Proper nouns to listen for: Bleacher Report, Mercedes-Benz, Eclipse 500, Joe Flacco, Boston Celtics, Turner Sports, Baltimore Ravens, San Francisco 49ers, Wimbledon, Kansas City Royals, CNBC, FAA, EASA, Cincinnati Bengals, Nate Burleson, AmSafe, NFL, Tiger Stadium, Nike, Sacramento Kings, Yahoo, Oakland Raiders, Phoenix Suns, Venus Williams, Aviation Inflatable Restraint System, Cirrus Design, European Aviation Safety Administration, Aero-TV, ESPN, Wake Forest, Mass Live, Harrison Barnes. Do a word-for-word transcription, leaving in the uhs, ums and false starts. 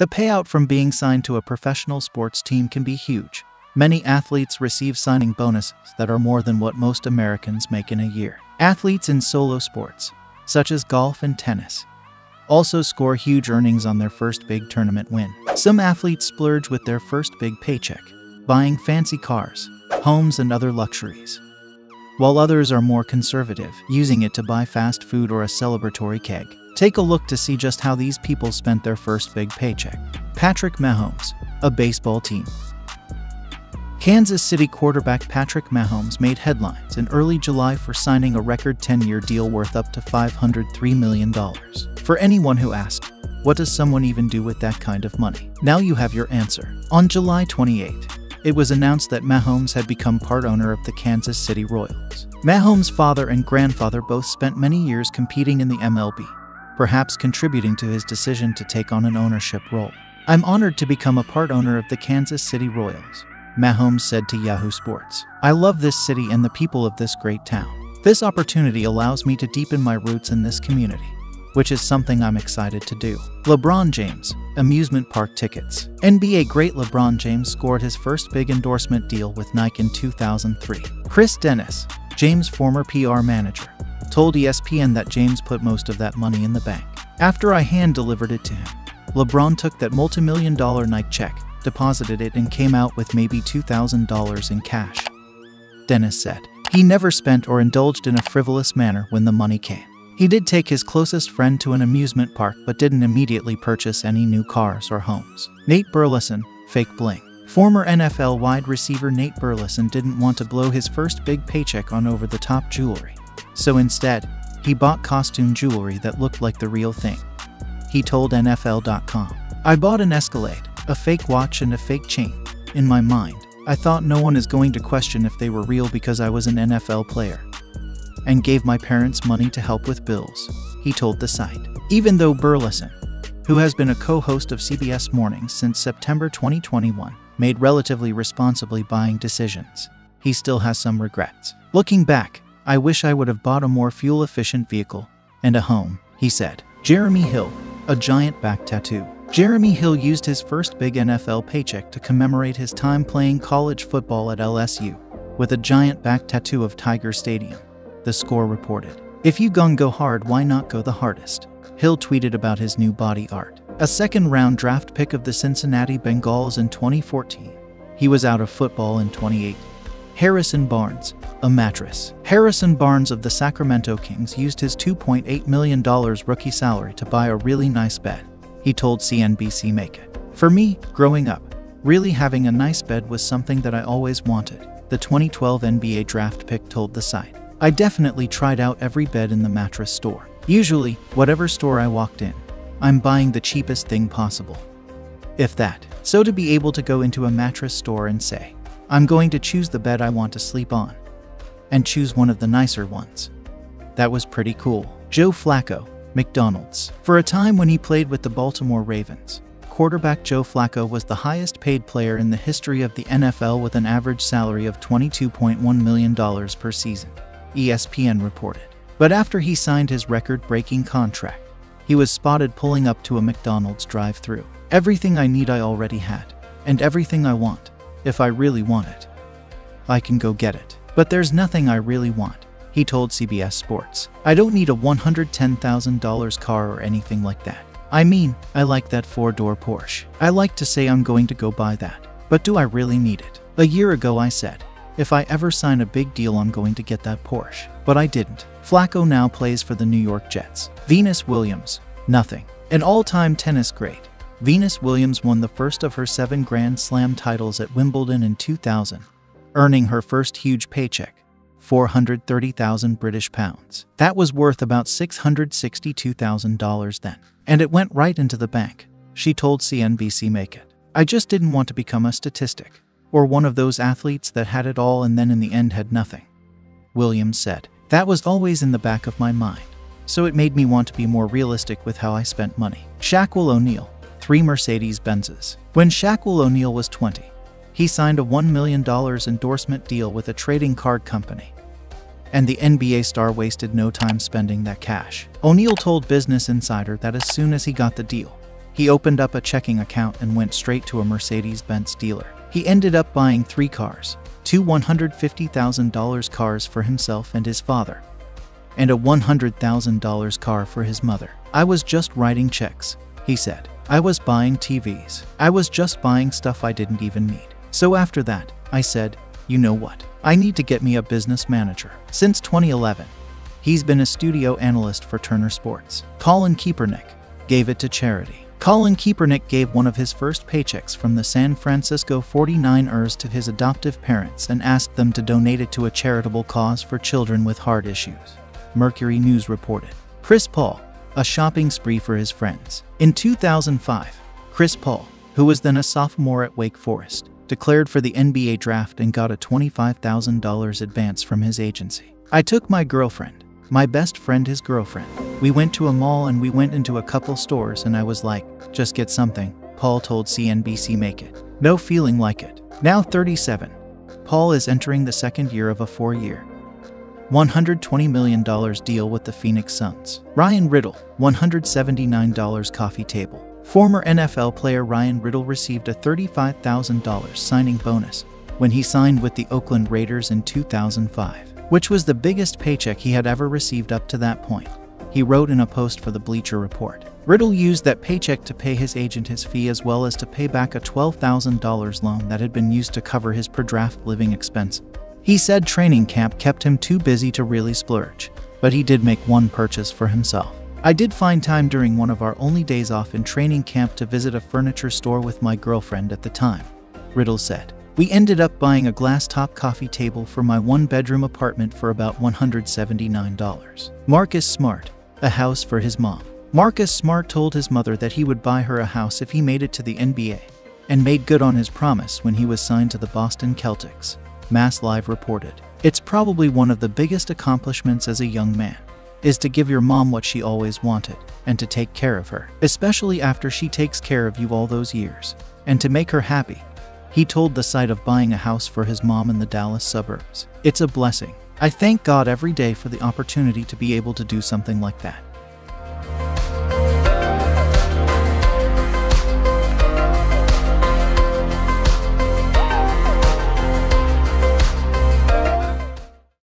The payout from being signed to a professional sports team can be huge. Many athletes receive signing bonuses that are more than what most Americans make in a year. Athletes in solo sports, such as golf and tennis, also score huge earnings on their first big tournament win. Some athletes splurge with their first big paycheck, buying fancy cars, homes, and other luxuries, while others are more conservative, using it to buy fast food or a celebratory keg. Take a look to see just how these people spent their first big paycheck. Patrick Mahomes, a baseball team. Kansas City quarterback Patrick Mahomes made headlines in early July for signing a record ten-year deal worth up to five hundred three million dollars. For anyone who asked, what does someone even do with that kind of money? Now you have your answer. On July twenty-eighth, it was announced that Mahomes had become part owner of the Kansas City Royals. Mahomes' father and grandfather both spent many years competing in the M L B, perhaps contributing to his decision to take on an ownership role. "I'm honored to become a part owner of the Kansas City Royals," Mahomes said to Yahoo Sports. "I love this city and the people of this great town. This opportunity allows me to deepen my roots in this community, which is something I'm excited to do." LeBron James, amusement park tickets. N B A great LeBron James scored his first big endorsement deal with Nike in two thousand three. Chris Dennis, James' former P R manager, told E S P N that James put most of that money in the bank. "After I hand-delivered it to him, LeBron took that multi-million dollar Nike check, deposited it, and came out with maybe two thousand dollars in cash," Dennis said. He never spent or indulged in a frivolous manner when the money came. He did take his closest friend to an amusement park but didn't immediately purchase any new cars or homes. Nate Burleson, fake bling. Former N F L wide receiver Nate Burleson didn't want to blow his first big paycheck on over-the-top jewelry, so instead, he bought costume jewelry that looked like the real thing. He told N F L dot com, "I bought an Escalade, a fake watch, and a fake chain. In my mind, I thought no one is going to question if they were real because I was an N F L player, and gave my parents money to help with bills," he told the site. Even though Burleson, who has been a co-host of C B S Mornings since September twenty twenty-one, made relatively responsibly buying decisions, he still has some regrets. "Looking back, I wish I would have bought a more fuel-efficient vehicle and a home," he said. Jeremy Hill, a giant back tattoo. Jeremy Hill used his first big N F L paycheck to commemorate his time playing college football at L S U with a giant back tattoo of Tiger Stadium, the Score reported. "If you gon' go hard, why not go the hardest?" Hill tweeted about his new body art. A second-round draft pick of the Cincinnati Bengals in twenty fourteen, he was out of football in twenty eighteen. Harrison Barnes, a mattress. Harrison Barnes of the Sacramento Kings used his two point eight million dollars rookie salary to buy a really nice bed. He told C N B C Make It. "For me, growing up, really having a nice bed was something that I always wanted," the twenty twelve N B A draft pick told the site. "I definitely tried out every bed in the mattress store. Usually, whatever store I walked in, I'm buying the cheapest thing possible, if that. So to be able to go into a mattress store and say, I'm going to choose the bed I want to sleep on, and choose one of the nicer ones, that was pretty cool." Joe Flacco, McDonald's. For a time when he played with the Baltimore Ravens, quarterback Joe Flacco was the highest-paid player in the history of the N F L with an average salary of twenty-two point one million dollars per season, E S P N reported. But after he signed his record-breaking contract, he was spotted pulling up to a McDonald's drive-thru. "Everything I need I already had, and everything I want, if I really want it, I can go get it. But there's nothing I really want," he told C B S Sports. "I don't need a one hundred ten thousand dollar car or anything like that. I mean, I like that four-door Porsche. I like to say I'm going to go buy that, but do I really need it? A year ago I said, if I ever sign a big deal I'm going to get that Porsche. But I didn't." Flacco now plays for the New York Jets. Venus Williams, nothing. An all-time tennis great, Venus Williams won the first of her seven Grand Slam titles at Wimbledon in two thousand, earning her first huge paycheck, four hundred thirty thousand British pounds. That was worth about six hundred sixty-two thousand dollars then. "And it went right into the bank," she told C N B C Make It. "I just didn't want to become a statistic, or one of those athletes that had it all and then in the end had nothing," Williams said. "That was always in the back of my mind, so it made me want to be more realistic with how I spent money." Shaquille O'Neal, three Mercedes-Benzes. When Shaquille O'Neal was twenty, he signed a one million dollar endorsement deal with a trading card company, and the N B A star wasted no time spending that cash. O'Neal told Business Insider that as soon as he got the deal, He opened up a checking account and went straight to a Mercedes-Benz dealer. He ended up buying three cars, two one hundred fifty thousand dollar cars for himself and his father, and a one hundred thousand dollar car for his mother. "I was just writing checks," he said. "I was buying T Vs. I was just buying stuff I didn't even need. So after that, I said, you know what? I need to get me a business manager." Since twenty eleven, he's been a studio analyst for Turner Sports. Colin Kaepernick gave it to charity. Colin Kaepernick gave one of his first paychecks from the San Francisco forty-niners to his adoptive parents and asked them to donate it to a charitable cause for children with heart issues, Mercury News reported. Chris Paul, a shopping spree for his friends. In two thousand five, Chris Paul, who was then a sophomore at Wake Forest, declared for the N B A draft and got a twenty-five thousand dollar advance from his agency. "I took my girlfriend, my best friend his girlfriend. We went to a mall and we went into a couple stores and I was like, just get something," Paul told C N B C Make It. No feeling like it. Now thirty-seven, Paul is entering the second year of a four-year, one hundred twenty million dollar deal with the Phoenix Suns. Ryan Riddle, one hundred seventy-nine dollar coffee table. Former N F L player Ryan Riddle received a thirty-five thousand dollar signing bonus when he signed with the Oakland Raiders in two thousand five, which was the biggest paycheck he had ever received up to that point, he wrote in a post for the Bleacher Report. Riddle used that paycheck to pay his agent his fee as well as to pay back a twelve thousand dollar loan that had been used to cover his per-draft living expense. He said training camp kept him too busy to really splurge, but he did make one purchase for himself. "I did find time during one of our only days off in training camp to visit a furniture store with my girlfriend at the time," Riddle said. "We ended up buying a glass-top coffee table for my one-bedroom apartment for about one hundred seventy-nine dollars. Marcus Smart, a house for his mom. Marcus Smart told his mother that he would buy her a house if he made it to the N B A, and made good on his promise when he was signed to the Boston Celtics, Mass Live reported. "It's probably one of the biggest accomplishments as a young man, is to give your mom what she always wanted, and to take care of her, especially after she takes care of you all those years, and to make her happy," he told the site of buying a house for his mom in the Dallas suburbs. "It's a blessing. I thank God every day for the opportunity to be able to do something like that."